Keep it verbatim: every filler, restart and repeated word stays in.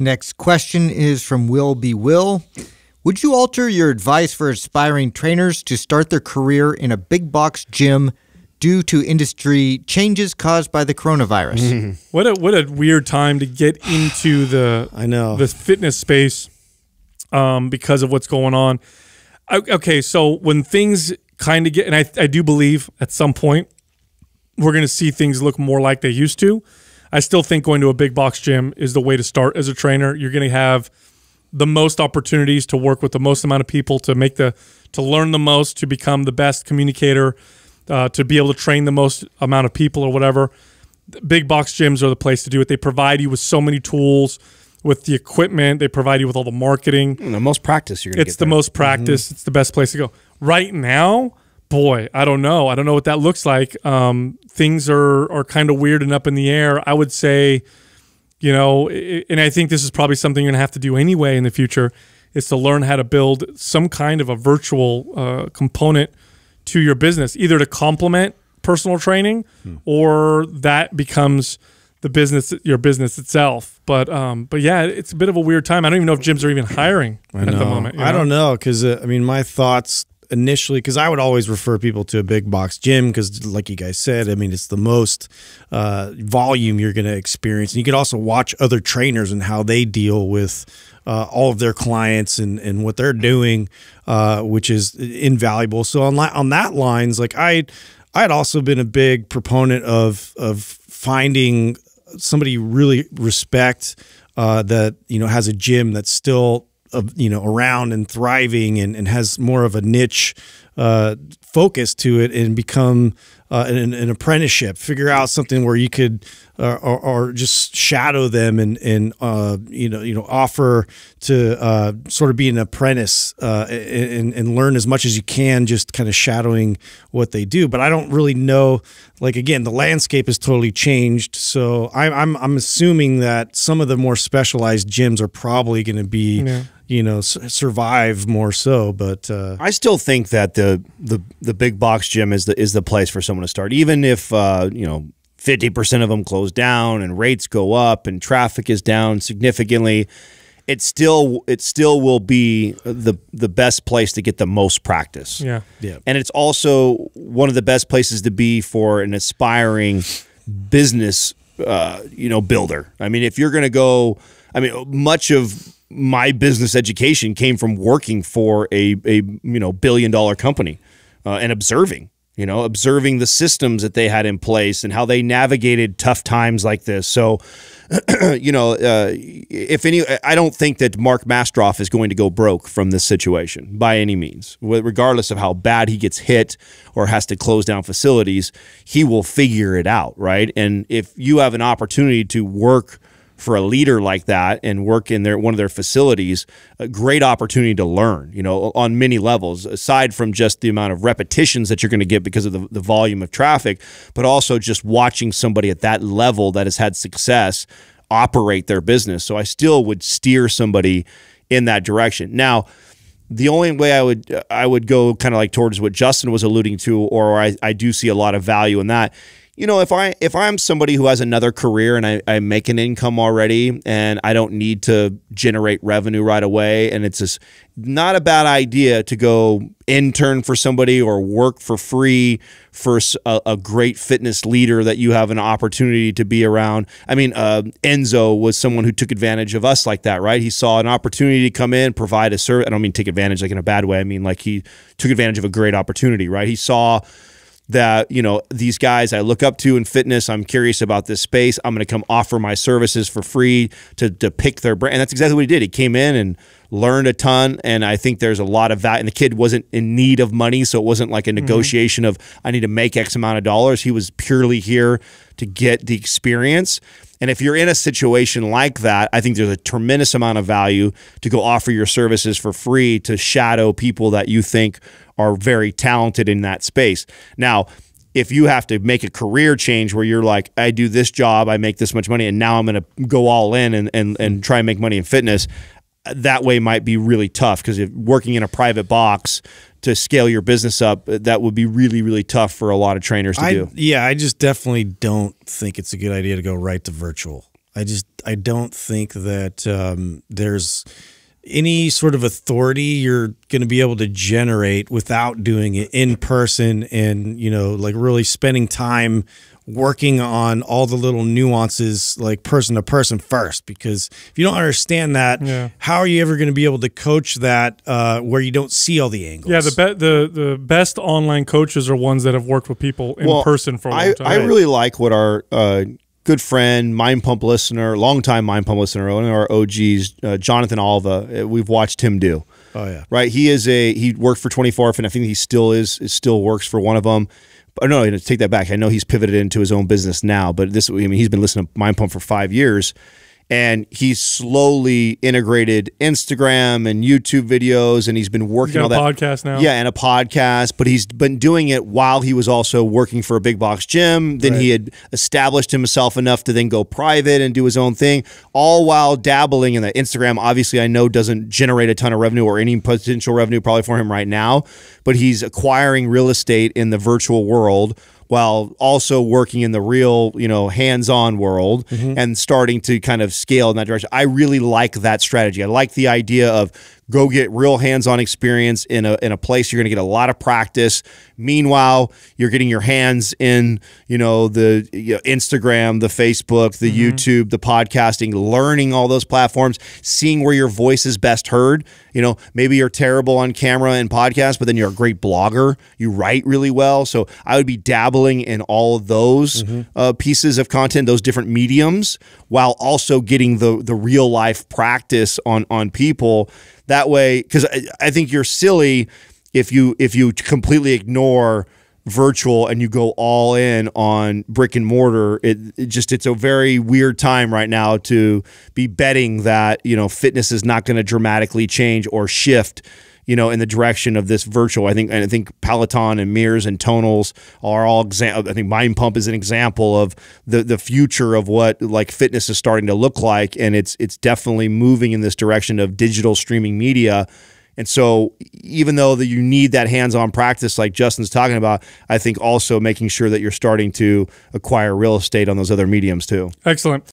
Next question is from Will Be Will. Would you alter your advice for aspiring trainers to start their career in a big box gym due to industry changes caused by the coronavirus? Mm. What a what a weird time to get into the I know the fitness space um, because of what's going on. I, okay, so when things kind of get, and I, I do believe at some point we're going to see things look more like they used to. I still think going to a big box gym is the way to start as a trainer. You're going to have the most opportunities to work with the most amount of people, to make the to learn the most, to become the best communicator, Uh, to be able to train the most amount of people or whatever. Big box gyms are the place to do it. They provide you with so many tools, with the equipment. They provide you with all the marketing. And the most practice you're going to get. It's the most practice. Mm-hmm. It's the best place to go. Right now, boy, I don't know. I don't know what that looks like. Um, things are, are kind of weird and up in the air. I would say, you know, and I think this is probably something you're going to have to do anyway in the future, is to learn how to build some kind of a virtual uh, component to your business, either to complement personal training hmm. or that becomes the business, your business itself. But um, but yeah, it's a bit of a weird time. I don't even know if gyms are even hiring I at know. the moment. You know? I don't know, because uh, I mean, my thoughts initially, because I would always refer people to a big box gym because, like you guys said, I mean, it's the most uh, volume you're going to experience. And you could also watch other trainers and how they deal with Uh, all of their clients and, and what they're doing, uh, which is invaluable. So on, on that lines, like I, I had also been a big proponent of, of finding somebody you really respect uh, that, you know, has a gym that's still, uh, you know, around and thriving and, and has more of a niche uh, focus to it, and become uh, an, an apprenticeship, figure out something where you could, uh, or, or just shadow them and, and, uh, you know, you know, offer to, uh, sort of be an apprentice, uh, and, and learn as much as you can, just kind of shadowing what they do. But I don't really know, like, again, the landscape has totally changed. So I'm, I'm, I'm assuming that some of the more specialized gyms are probably going to be, yeah. you know, survive more so, but uh, I still think that the the the big box gym is the is the place for someone to start, even if uh, you know, fifty percent of them close down and rates go up and traffic is down significantly. It still it still will be the the best place to get the most practice. Yeah, yeah, and it's also one of the best places to be for an aspiring business, uh, you know, builder. I mean, if you're going to go, I mean, much of my business education came from working for a, a you know, billion dollar company uh, and observing, you know, observing the systems that they had in place and how they navigated tough times like this. So, you know, uh, if any, I don't think that Mark Mastrov is going to go broke from this situation by any means, regardless of how bad he gets hit or has to close down facilities. He will figure it out, right? And if you have an opportunity to work for a leader like that and work in their one of their facilities, a great opportunity to learn, you know, on many levels, aside from just the amount of repetitions that you're going to get because of the, the volume of traffic, but also just watching somebody at that level that has had success operate their business. So I still would steer somebody in that direction. Now, the only way I would I would go kind of like towards what Justin was alluding to, or I, I do see a lot of value in that, you know, if I if I'm somebody who has another career and I, I make an income already and I don't need to generate revenue right away, and it's just not a bad idea to go intern for somebody or work for free for a, a great fitness leader that you have an opportunity to be around. I mean, uh, Enzo was someone who took advantage of us like that, right? He saw an opportunity to come in, provide a service. I don't mean take advantage like in a bad way. I mean, like, he took advantage of a great opportunity, right? He saw that, you know, these guys I look up to in fitness, I'm curious about this space, I'm going to come offer my services for free to, to pick their brand. And that's exactly what he did. He came in and learned a ton, and I think there's a lot of value. And the kid wasn't in need of money, so it wasn't like a negotiation mm-hmm. of I need to make X amount of dollars. He was purely here to get the experience. And if you're in a situation like that, I think there's a tremendous amount of value to go offer your services for free to shadow people that you think are very talented in that space. Now, if you have to make a career change where you're like, I do this job, I make this much money, and now I'm going to go all in and, and, and try and make money in fitness, that way might be really tough, because if working in a private box to scale your business up, that would be really, really tough for a lot of trainers to I, do. Yeah, I just definitely don't think it's a good idea to go right to virtual. I just, I don't think that um, there's any sort of authority you're going to be able to generate without doing it in person and, you know, like really spending time working on all the little nuances, like person to person first, because if you don't understand that, yeah. how are you ever going to be able to coach that uh, where you don't see all the angles? Yeah, the, be the, the best online coaches are ones that have worked with people in well, person for a long I, time. I really like what our uh, good friend, Mind Pump listener, longtime Mind Pump listener, one of our O Gs, uh, Jonathan Oliva, we've watched him do. Oh, yeah. Right? He is a, he worked for twenty-four F, and I think he still is, it still works for one of them. Oh, no, no, take that back. I know he's pivoted into his own business now, but this, I mean, he's been listening to Mind Pump for five years, and he's slowly integrated Instagram and YouTube videos, and he's been working on that podcast now. Yeah, and a podcast, but he's been doing it while he was also working for a big box gym. Then right. he had established himself enough to then go private and do his own thing, all while dabbling in that Instagram. Obviously, I know doesn't generate a ton of revenue or any potential revenue probably for him right now, but he's acquiring real estate in the virtual world while also working in the real, you know, hands-on world mm-hmm. and starting to kind of scale in that direction. I really like that strategy. I like the idea of go get real hands-on experience in a, in a place you're going to get a lot of practice. Meanwhile, you're getting your hands in, you know, the you know, Instagram, the Facebook, the mm-hmm. YouTube, the podcasting, learning all those platforms, seeing where your voice is best heard. You know, maybe you're terrible on camera and podcast, but then you're a great blogger. You write really well. So I would be dabbling in all of those mm-hmm. uh, pieces of content, those different mediums, while also getting the the real life practice on on people. That way, because I, I think you're silly if you if you completely ignore virtual and you go all in on brick and mortar. It, it just it's a very weird time right now to be betting that you know fitness is not going to dramatically change or shift. You know, in the direction of this virtual, I think, and I think Peloton and Mirrors and Tonals are all example. I think Mind Pump is an example of the the future of what like fitness is starting to look like, and it's it's definitely moving in this direction of digital streaming media. And so, even though that you need that hands-on practice, like Justin's talking about, I think also making sure that you're starting to acquire real estate on those other mediums too. Excellent.